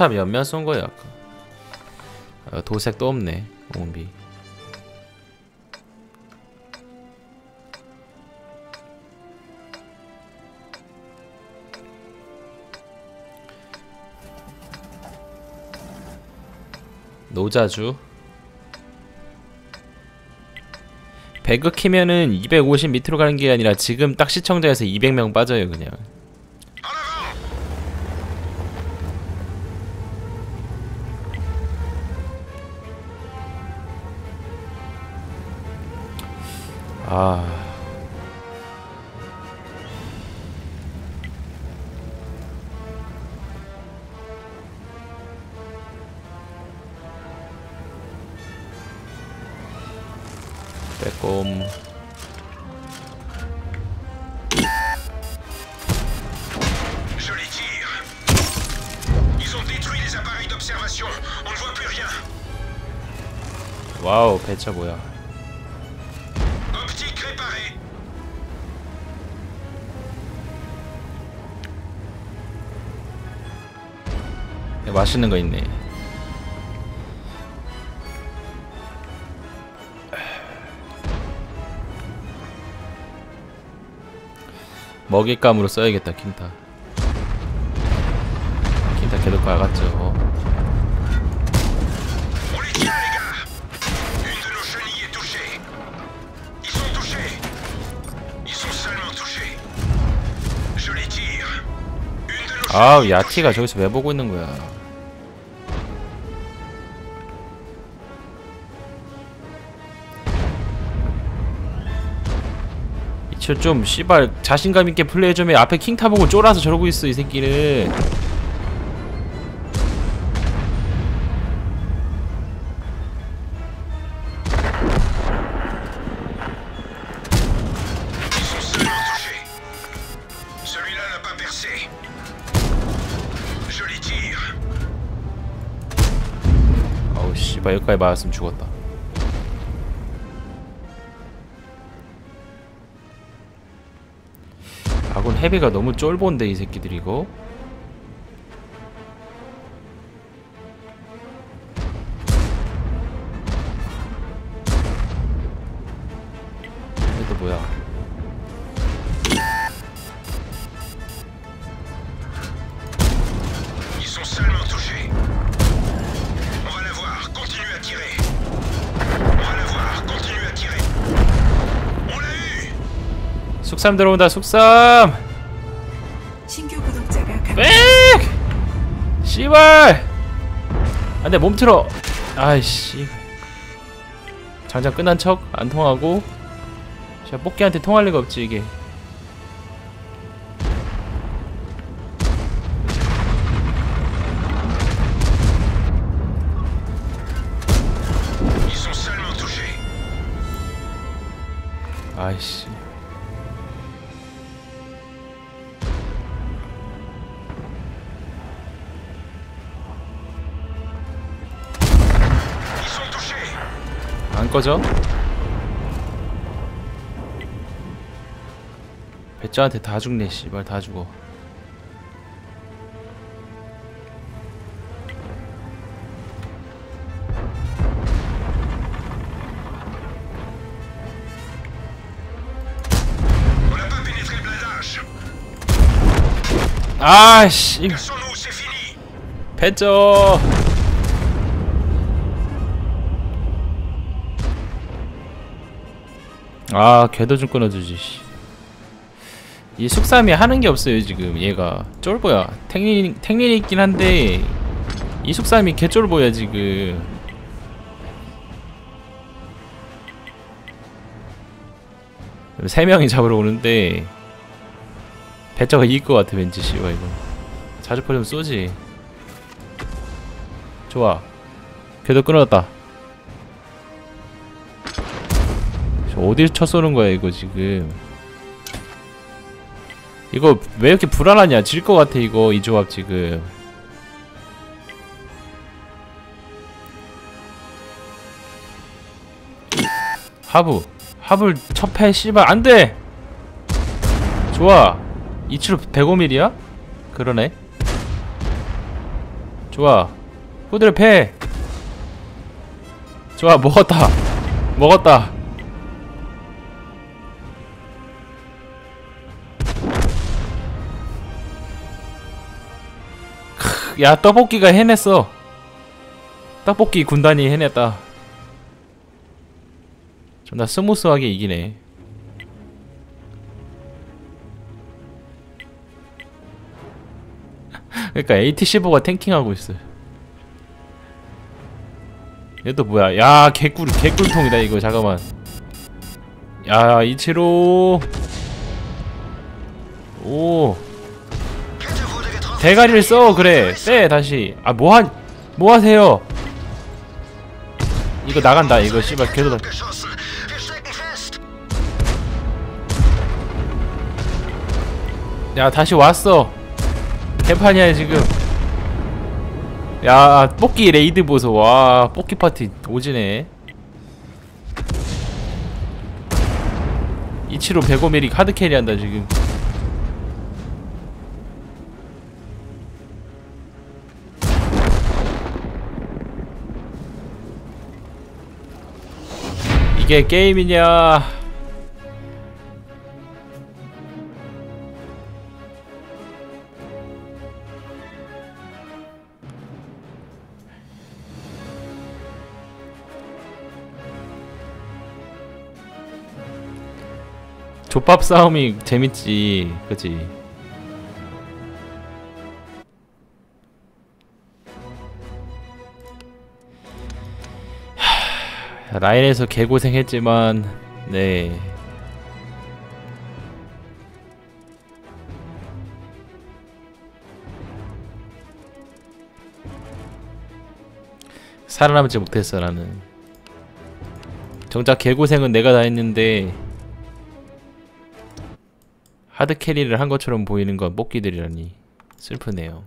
스타 몇몇 쏜 거야 아까. 아, 도색도 없네. 오비. 노자주. 배그 키면은 250 밑으로 가는 게 아니라 지금 딱 시청자에서 200명 빠져요 그냥. 아... 빼꼼. 와우, 배차 뭐야? 맛있는 거 있네. 먹잇감으로 써야겠다. 킨타. 킨타 계속 가갔죠. 아, 야티가 저기서 왜 보고 있는 거야? 좀 씨발 자신감 있게 플레이 좀 해. 앞에 킹타 보고 쫄아서 저러고 있어 이 새끼는. 아우 씨발 여기까지 맞았으면 죽었다. 헤비가 너무 쫄본데 이 새끼들이 이거. 이것도 뭐야? 숙삼 들어온다. 숙삼. 빽! 씨발! 안돼 몸틀어! 아이씨 장장 끝난 척 안 통하고 제가 뽑기한테 통할 리가 없지 이게. 아이씨 꺼져? 배짱한테 다 죽네 씨발. 다 죽어. 아씨 배짱 아, 걔도 좀 끊어주지. 이 숙삼이 하는 게 없어요 지금. 얘가 쫄보야. 탱린이 있긴 한데 이 숙삼이 개 쫄보야 지금. 세 명이 잡으러 오는데 배짜가 이길 것 같아 왠지. 씨와 이거 자주포 좀 쏘지. 좋아. 걔도 끊어졌다. 어딜 쳐 쏘는 거야 이거 지금. 이거 왜 이렇게 불안하냐. 질 것 같아 이거. 이 조합 지금. 하부 하부를 첫패 씨발 안돼. 좋아. 2치로 105mm야? 그러네. 좋아. 후드를 패. 좋아, 먹었다. 먹었다. 크, 야, 떡볶이가 해냈어. 떡볶이 군단이 해냈다. 존나 스무스하게 이기네. 그니까 AT-15가 탱킹하고 있어. 얘 또 뭐야? 야, 개꿀통이다 이거. 잠깐만. 야, 275. 오. 대가리를 써. 그래. 빼 다시. 아, 뭐 하세요? 이거 나간다. 이거 씨발 개도. 야, 다시 왔어. 개판이야 지금. 야, 뽑기 레이드 보소. 와, 뽑기 파티 오지네. 275 105mm 하드 캐리한다 지금. 이게 게임이냐? 족밥 싸움이 재밌지, 그치? 하... 라인에서 개고생했지만, 네. 살아남지 못했어, 나는. 정작 개고생은 내가 다 했는데, 하드캐리를 한 것처럼 보이는 건 뽑기들이라니 슬프네요.